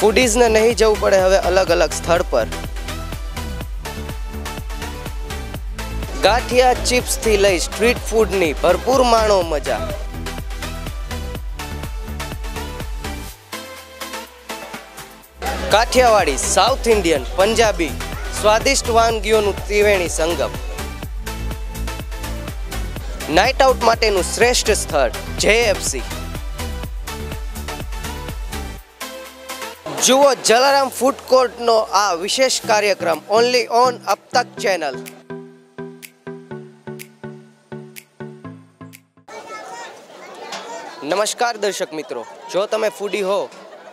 ફૂડીઝને નહીં જવું પડે હવે અલગ અલગ સ્થળ પર. ગાંઠિયા ચિપ્સથી લઈ સ્ટ્રીટ ફૂડની ભરપૂર માણો મજા. કાઠિયાવાડી, સાઉથ ઇન્ડિયન, પંજાબી સ્વાદિષ્ટ વાનગીઓનું ત્રિવેણી સંગમ. નાઇટ આઉટ માટેનું શ્રેષ્ઠ સ્થળ JFC. જુઓ જલારામ ફૂડ કોર્ટનો આ વિશેષ કાર્યક્રમ ઓનલી ઓન અબ તક ચેનલ. નમસ્કાર દર્શક મિત્રો, જો તમે ફૂડી હો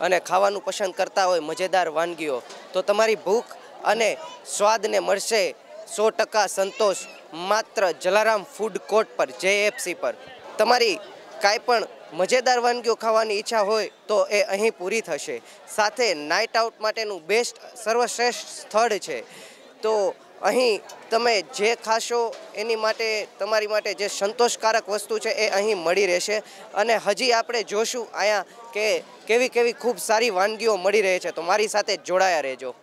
અને ખાવાનું પસંદ કરતા હોય મજેદાર વાનગીઓ, તો તમારી ભૂખ અને સ્વાદને મળશે 100% સંતોષ માત્ર જલારામ ફૂડ કોર્ટ પર JFC પર. તમારી કાંઈ પણ મજેદાર વાનગીઓ ખાવાની ઈચ્છા હોય તો એ અહીં પૂરી થશે. સાથે નાઇટ આઉટ માટેનું બેસ્ટ સર્વશ્રેષ્ઠ સ્થળ છે, તો અહીં તમે જે ખાશો એની માટે તમારી માટે જે સંતોષકારક વસ્તુ છે એ અહીં મળી રહેશે. અને હજી આપણે જોશું અહીંયા કે કેવી કેવી ખૂબ સારી વાનગીઓ મળી રહે છે, તો મારી સાથે જોડાયા રહેજો.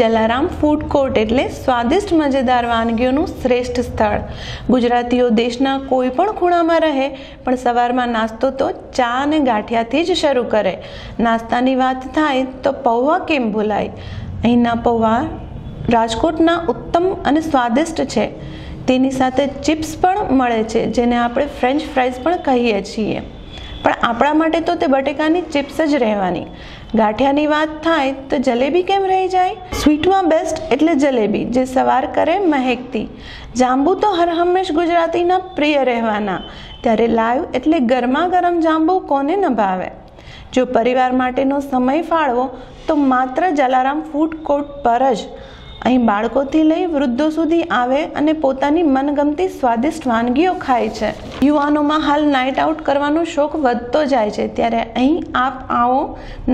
જલારામ ફૂડ કોર્ટ એટલે સ્વાદિષ્ટ મજેદાર વાનગીઓનું શ્રેષ્ઠ સ્થળ. ગુજરાતીઓ દેશના કોઈ પણ ખૂણામાં રહે પણ સવારમાં નાસ્તો તો ચા અને ગાંઠિયાથી જ શરૂ કરે. નાસ્તાની વાત થાય તો પૌવા કેમ ભૂલાય. અહીંના પૌવા રાજકોટના ઉત્તમ અને સ્વાદિષ્ટ છે. તેની સાથે ચિપ્સ પણ મળે છે, જેને આપણે ફ્રેન્ચ ફ્રાઈઝ પણ કહીએ છીએ, પણ આપણા માટે તો તે બટેકાની ચિપ્સ જ રહેવાની. ગાંઠિયાની વાત થાય તો જલેબી કેમ રહી જાય. સ્વીટમાં બેસ્ટ એટલે જલેબી, જે સવાર કરે મહેકતી. જાંબુ તો હરહંમેશ ગુજરાતીના પ્રિય રહેવાના, ત્યારે લાઈવ એટલે ગરમા ગરમ જાંબુ કોને ન ભાવે. જો પરિવાર માટેનો સમય ફાળવો તો માત્ર જલારામ ફૂડ કોર્ટ પર જ. અહીં બાળકોથી લઈ વૃદ્ધો સુધી આવે અને પોતાની મનગમતી સ્વાદિષ્ટ વાનગીઓ ખાય છે. યુવાનોમાં હાલ નાઇટ આઉટ કરવાનો શોખ વધતો જાય છે, ત્યારે અહીં આપ આવો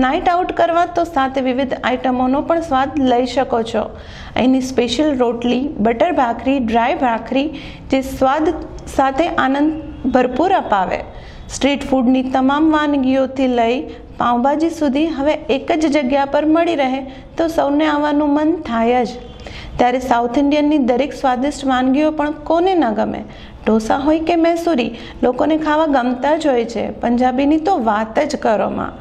નાઇટ આઉટ કરવા તો સાથે વિવિધ આઇટમોનો પણ સ્વાદ લઈ શકો છો. અહીંની સ્પેશિયલ રોટલી, બટર ભાખરી, ડ્રાય ભાખરી જે સ્વાદ સાથે આનંદ ભરપૂર અપાવે. સ્ટ્રીટ ફૂડની તમામ વાનગીઓથી લઈ પાઉંભાજી સુધી હવે એક જ જગ્યા પર મળી રહે તો સૌને આવવાનું મન થાય જ. ત્યારે સાઉથ ઇન્ડિયનની દરેક સ્વાદિષ્ટ વાનગીઓ પણ કોને ન ગમે. ઢોસા હોય કે મૈસૂરી, લોકોને ખાવા ગમતા જ હોય છે. પંજાબીની તો વાત જ કરોમાં,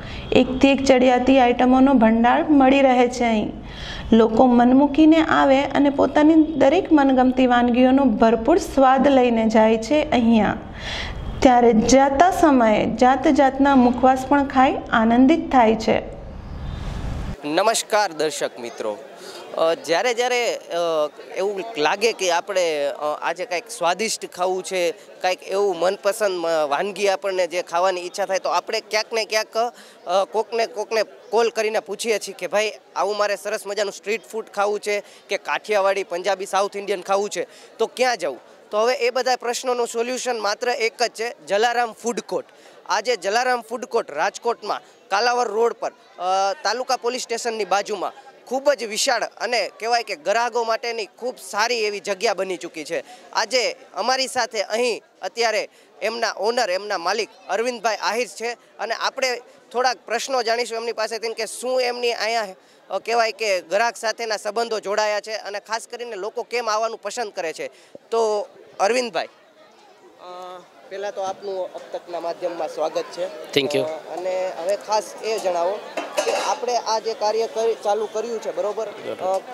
એકથી એક ચડિયાતી આઇટમોનો ભંડાર મળી રહે છે. અહીં લોકો મન મૂકીને આવે અને પોતાની દરેક મનગમતી વાનગીઓનો ભરપૂર સ્વાદ લઈને જાય છે અહીંયા. ત્યારે જાતા સમયે જાત જાતના મુખવાસ પણ ખાઈ આનંદિત થાય છે. નમસ્કાર દર્શક મિત્રો, જ્યારે જ્યારે એવું લાગે કે આપણે આજે કાંઈક સ્વાદિષ્ટ ખાવું છે, કાંઈક એવું મનપસંદ વાનગી આપણને જે ખાવાની ઈચ્છા થાય, તો આપણે ક્યાંક ને ક્યાંક કોકને કોલ કરીને પૂછીએ છીએ કે ભાઈ આવું મારે સરસ મજાનું સ્ટ્રીટ ફૂડ ખાવું છે કે કાઠિયાવાડી, પંજાબી, સાઉથ ઇન્ડિયન ખાવું છે તો ક્યાં જવું. તો હવે એ બધા પ્રશ્નોનું સોલ્યુશન માત્ર એક જ છે, જલારામ ફૂડ કોર્ટ. આજે જલારામ ફૂડ કોર્ટ રાજકોટમાં કાલાવર રોડ પર તાલુકા પોલીસ સ્ટેશનની બાજુમાં ખૂબ જ વિશાળ અને કહેવાય કે ગ્રાહકો માટેની ખૂબ સારી એવી જગ્યા બની ચૂકી છે. આજે અમારી સાથે અહીં અત્યારે એમના ઓનર, એમના માલિક અરવિંદભાઈ આહિર છે, અને આપણે થોડાક પ્રશ્નો જાણીશું એમની પાસેથી કે શું એમની અહીંયા કહેવાય કે ગ્રાહક સાથેના સંબંધો જોડાયા છે અને ખાસ કરીને લોકો કેમ આવવાનું પસંદ કરે છે. તો અરવિંદભાઈ, પહેલાં તો આપનું અબ તકના માધ્યમમાં સ્વાગત છે. Thank you. અને હવે ખાસ એ જણાવો કે આપણે આ જે કાર્ય ચાલુ કર્યું છે, બરોબર,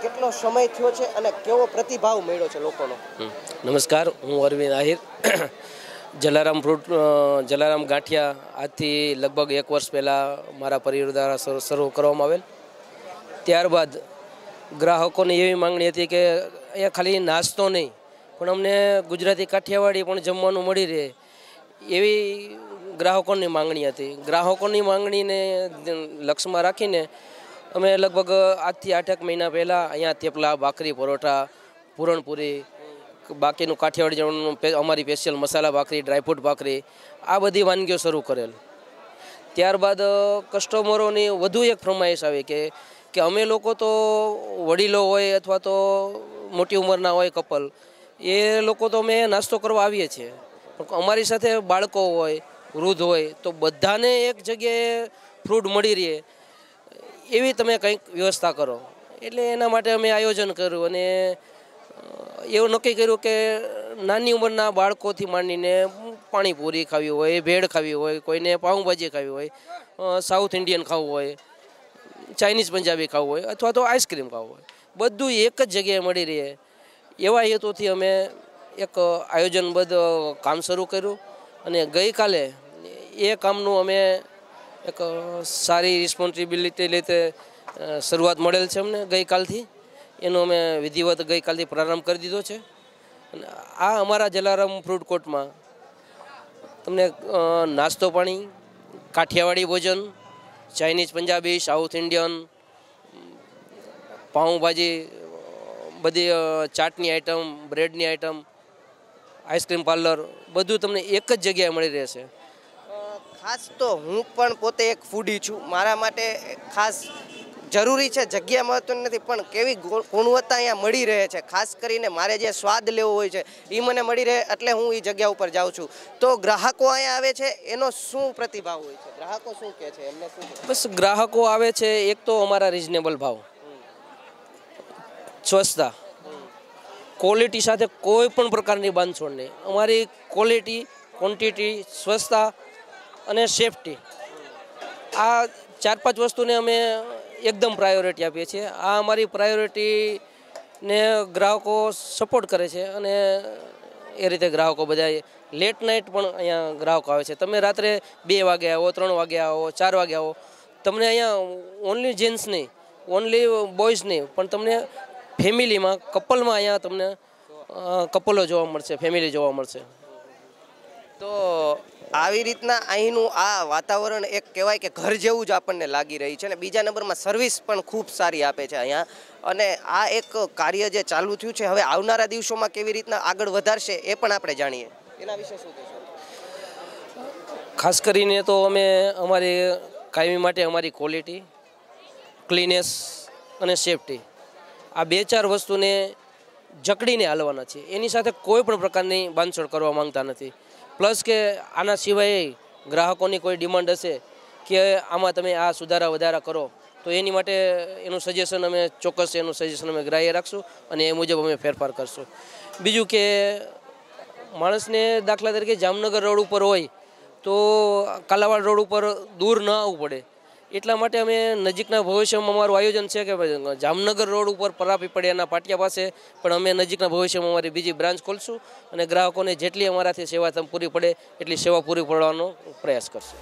કેટલો સમય થયો છે અને કેવો પ્રતિભાવ મળ્યો છે લોકોનો? નમસ્કાર, હું અરવિંદ આહિર. જલારામ ગાંઠિયા આજથી લગભગ 1 વર્ષ પહેલાં મારા પરિવાર દ્વારા શરૂ કરવામાં આવેલ. ત્યારબાદ ગ્રાહકોની એવી માંગણી હતી કે અહીંયા ખાલી નાસ્તો નહીં પણ અમને ગુજરાતી કાઠિયાવાડી પણ જમવાનું મળી રહે એવી ગ્રાહકોની માંગણી હતી. ગ્રાહકોની માંગણીને લક્ષમાં રાખીને અમે લગભગ આજથી 8 મહિના પહેલાં અહીંયા થેપલા, ભાખરી, પરોઠા, પૂરણપૂરી, બાકીનું કાઠિયાવાડી જમવાનું અમારી સ્પેશિયલ મસાલા ભાખરી, ડ્રાયફ્રૂટ ભાખરી, આ બધી વાનગીઓ શરૂ કરેલ. ત્યારબાદ કસ્ટમરોની વધુ એક ફરમાઈશ આવી કે અમે લોકો તો વડીલો હોય અથવા તો મોટી ઉંમરના હોય કપલ, એ લોકો તો અમે નાસ્તો કરવા આવીએ છીએ, પણ અમારી સાથે બાળકો હોય, વૃદ્ધ હોય, તો બધાને એક જગ્યાએ ફ્રૂટ મળી રહે એવી તમે કંઈક વ્યવસ્થા કરો. એટલે એના માટે અમે આયોજન કર્યું અને એવું નક્કી કર્યું કે નાની ઉંમરના બાળકોથી માંડીને પાણીપુરી ખાવી હોય, ભેળ ખાવી હોય, કોઈને પાઉંભાજી ખાવી હોય, સાઉથ ઇન્ડિયન ખાવું હોય, ચાઇનીઝ પંજાબી ખાવું હોય અથવા તો આઈસ્ક્રીમ ખાવું હોય, બધું એક જ જગ્યાએ મળી રહે એવા હેતુથી અમે એક આયોજનબદ્ધ કામ શરૂ કર્યું અને ગઈકાલે એ કામનું અમે એક સારી રિસ્પોન્સિબિલિટી લઈને શરૂઆત મળેલ છે. અમને ગઈકાલથી એનો અમે વિધિવત ગઈકાલથી પ્રારંભ કરી દીધો છે. અને આ અમારા જલારામ ફૂડ કોર્ટમાં તમને નાસ્તો પાણી, કાઠિયાવાડી ભોજન, Chinese Punjabi, south Indian, pav bhaji, બધી ચાટની આઈટમ, બ્રેડની આઈટમ, આઈસ્ક્રીમ પાર્લર બધું તમને એક જ જગ્યાએ મળી રહેશે. ખાસ તો હું પણ પોતે એક ફૂડી છું. મારા માટે ખાસ જરૂરી છે જગ્યા મહત્વની નથી પણ કેવી ગુણવત્તા અહીંયા મળી રહે છે, ખાસ કરીને મારે જે સ્વાદ લેવો હોય છે એ મને મળી રહે એટલે હું એ જગ્યા ઉપર જાઉં છું. તો ગ્રાહકો અહીંયા આવે છે એનો શું પ્રતિભાવ હોય છે, ગ્રાહકો શું કહે છે, એમને શું? બસ ગ્રાહકો આવે છે એક તો અમારા રિઝનેબલ ભાવ, સ્વચ્છતા, ક્વોલિટી સાથે કોઈ પણ પ્રકારની બાંધછોડ નહીં. અમારી ક્વોલિટી, ક્વોન્ટિટી, સ્વચ્છતા અને સેફટી આ 4-5 વસ્તુને અમે એકદમ પ્રાયોરિટી આપીએ છીએ. આ અમારી પ્રાયોરિટીને ગ્રાહકો સપોર્ટ કરે છે અને એ રીતે ગ્રાહકો બધા લેટ નાઇટ પણ અહીંયા ગ્રાહકો આવે છે. તમે રાત્રે 2 વાગે આવો, 3 વાગે આવો, 4 વાગે આવો, તમને અહીંયા ઓનલી જેન્ટ્સ નહીં, ઓનલી બોયઝ નહીં, પણ તમને ફેમિલીમાં, કપલમાં અહીંયા તમને કપલો જોવા મળશે, ફેમિલી જોવા મળશે. તો આવી રીતના અહીંનું આ વાતાવરણ એક કહેવાય કે ઘર જેવું જ આપણને લાગી રહી છે અને બીજા નંબરમાં સર્વિસ પણ ખૂબ સારી આપે છે અહીંયા. અને આ એક કાર્ય જે ચાલુ થયું છે, હવે આવનારા દિવસોમાં કેવી રીતના આગળ વધારશે એ પણ આપણે જાણીએ. એના વિશે શું કહેશો? ખાસ કરીને તો અમે અમારી કાયમી માટે અમારી ક્વોલિટી, ક્લીનેસ અને સેફટી આ 2-4 વસ્તુને જકડીને હાલવાના છે. એની સાથે કોઈ પણ પ્રકારની બાંધછોડ કરવા માંગતા નથી. પ્લસ કે આના સિવાય ગ્રાહકોની કોઈ ડિમાન્ડ હશે કે આમાં તમે આ સુધારા વધારા કરો તો એની માટે એનું સજેશન અમે ચોક્કસ ગ્રાહ્ય રાખશું અને એ મુજબ અમે ફેરફાર કરશું. બીજું કે માણસને દાખલા તરીકે જામનગર રોડ ઉપર હોય તો કાલાવાડ રોડ ઉપર દૂર ન આવવું પડે એટલા માટે અમે નજીકના ભવિષ્યમાં અમારું આયોજન છે કે જામનગર રોડ ઉપર પરાપીપળિયાના પાટિયા પાસે પણ અમે નજીકના ભવિષ્યમાં અમારી બીજી બ્રાન્ચ ખોલશું અને ગ્રાહકોને જેટલી અમારાથી સેવા પૂરી પડે એટલી સેવા પૂરી પાડવાનો પ્રયાસ કરશું.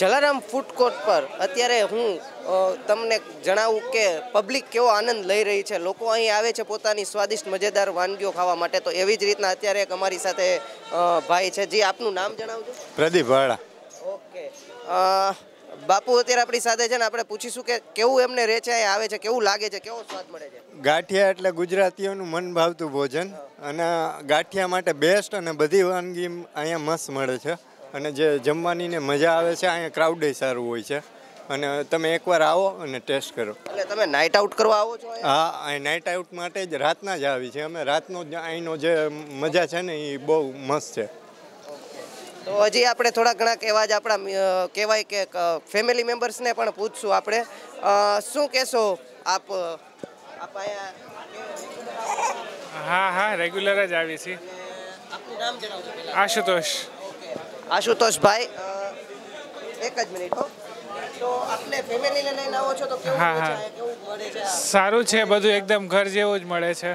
જલારામ ફૂડ કોર્ટ પર અત્યારે હું તમને જણાવું કે પબ્લિક કેવો આનંદ લઈ રહી છે. લોકો અહીં આવે છે પોતાની સ્વાદિષ્ટ મજેદાર વાનગીઓ ખાવા માટે. તો એવી જ રીતના અત્યારે એક અમારી સાથે ભાઈ છે. જી, આપનું નામ જણાવજો. પ્રદીપ વાડા. ઓકે બાપુ, અત્યારે આપણી સાથે છે ને, આપણે પૂછીશું કે કેવું એમને રહે છે, અહીં આવે છે, કેવું લાગે છે, કેવો સ્વાદ મળે છે? ગાંઠિયા એટલે ગુજરાતીઓનું મન ભાવતું ભોજન અને ગાંઠિયા માટે બેસ્ટ અને બધી વાનગી અહીંયા મસ્ત મળે છે અને જે જમવાની ને મજા આવે છે. અહીંયા ક્રાઉડ સારું હોય છે અને તમે એકવાર આવો અને ટેસ્ટ કરો. એટલે તમે નાઇટ આઉટ કરવા આવો છો? હા, અહીં નાઇટ આઉટ માટે જ રાતના જ આવી છે અમે. રાતનો જ અહીંનો જે મજા છે ને એ બહુ મસ્ત છે. તો હજી આપણે થોડા ઘણા કહેવા જ આપણા કહેવાય કે ફેમિલી મેમ્બર્સને પણ પૂછશું આપણે. શું કહેશો આપ? હા, રેગ્યુલર જ આવી છીએ. આપનું નામ જણાવજો. આશુતોષ. આશુતોષભાઈ, એક જ મિનિટ હો. તો આપણે ફેમિલીને લઈને આવો છો તો કેવું છે, કેવું મળે છે? સારું છે, બધું એકદમ ઘર જેવું જ મળે છે.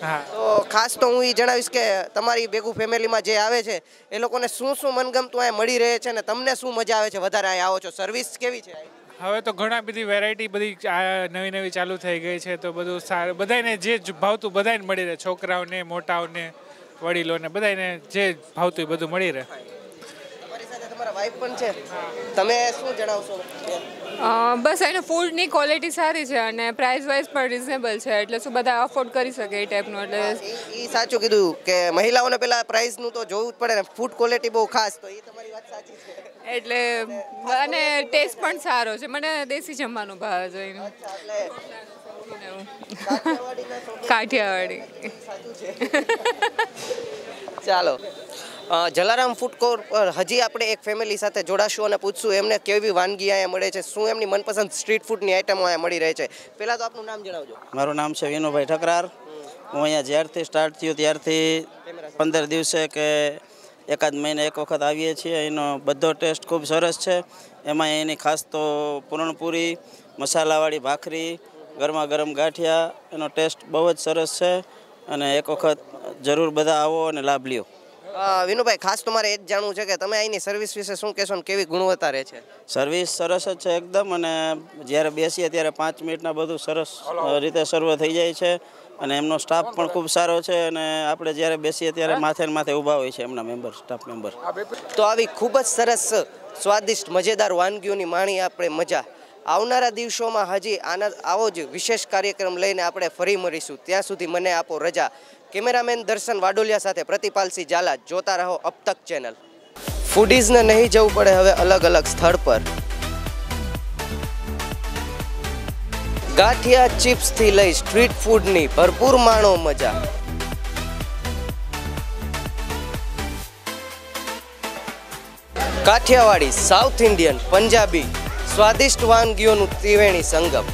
હા, તો ખાસ તો હું એ જણાવીશ કે તમારી ભેગું ફેમિલીમાં જે આવે છે એ લોકોને શું શું મનગમતું અહીંયા મળી રહે છે ને તમને શું મજા આવે છે વધારે અહીંયા આવો છો? સર્વિસ કેવી છે? હવે તો ઘણા બધી વેરાયટી બધી નવી ચાલુ થઈ ગઈ છે તો બધું સારું, બધાને જે ભાવતું બધાને મળી રહે, છોકરાઓને, મોટાઓને, વડીલોને, બધાને જે ભાવતું બધું મળી રહે. તમારી સાથે તમારા વાઇફ પણ છે, તમે શું જણાવશો? બસ એને ફૂડની ક્વોલિટી સારી છે અને પ્રાઇસ વાઇઝ પણ રિઝનેબલ છે, એટલે શું બધા અફોર્ડ કરી શકે એ ટાઈપનું. એટલે એ સાચું કીધું કે મહિલાઓને પેલા પ્રાઇસનું તો જોવું જ પડે ને, ફૂડ ક્વોલિટી બહુ ખાસ, તો એ તમારી વાત સાચી છે. એટલે અને ટેસ્ટ પણ સારો છે, મને દેશી જમવાનું ભાવે છે એનું. કાઠિયાવાડી સાચું છે. ચાલો, જલારામ ફૂડ કોર્ટ પર હજી આપણે એક ફેમિલી સાથે જોડાશું અને પૂછશું એમને કેવી વાનગી અહીંયા મળે છે, શું એમની મનપસંદ સ્ટ્રીટ ફૂડની આઈટમો અહીંયા મળી રહે છે. પહેલાં તો આપનું નામ જણાવજો. મારું નામ છે વિનુભાઈ ઠકરાર. હું અહીંયા જ્યારથી સ્ટાર્ટ થયું ત્યારથી 15 દિવસે કે એકાદ મહિને એક વખત આવીએ છીએ. એનો બધો ટેસ્ટ ખૂબ સરસ છે. એમાં એની ખાસ તો પૂરણપૂરી, મસાલાવાળી ભાખરી, ગરમા ગરમ ગાંઠિયા, એનો ટેસ્ટ બહુ જ સરસ છે અને એક વખત જરૂર બધા આવો અને લાભ લ્યો. વિનુભાઈ, ખાસ તમારે એ જ જાણવું છે કે તમે અહીંની સર્વિસ વિશે શું કહેશો અને કેવી ગુણવત્તા રહે છે? સર્વિસ સરસ જ છે એકદમ, અને જ્યારે બેસીએ ત્યારે 5 મિનિટના બધું સરસ રીતે સર્વ થઈ જાય છે અને એમનો સ્ટાફ પણ ખૂબ સારો છે અને આપણે જ્યારે બેસીએ ત્યારે માથે ને માથે ઊભા હોય છે એમના મેમ્બર, સ્ટાફ મેમ્બર. તો આવી ખૂબ જ સરસ સ્વાદિષ્ટ મજેદાર વાનગીઓની માણી આપણે મજા. આવનારા દિવસોમાં હજી આવો જ વિશેષ કાર્યક્રમ લઈને આપણે ફરી મળીશું. ત્યાં સુધી મને આપો રજા. કેમેરામેન દર્શન વાડોલિયા સાથે પ્રતિપાલસિંહ ઝાલા. જોતા રહો અબ તક ચેનલ. ફૂડીઝને નહીં જવું પડે હવે અલગ અલગ સ્થળ પર. ગાંઠિયા, ચિપ્સથી લઈ સ્ટ્રીટ ફૂડની ભરપૂર માણો મજા. કાઠિયાવાડી, સાઉથ ઇન્ડિયન, પંજાબી સ્વાદિષ્ટ વાનગીઓનું ત્રિવેણી સંગમ.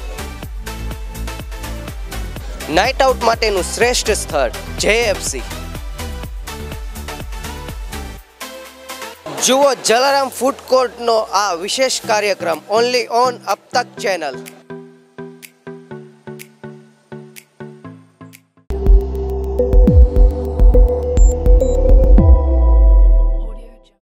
નાઇટ આઉટ માટેનું શ્રેષ્ઠ સ્થળ JFC. જુઓ જલારામ ફૂડ કોર્ટનો આ વિશેષ કાર્યક્રમ ઓનલી ઓન અબ તક ચેનલ.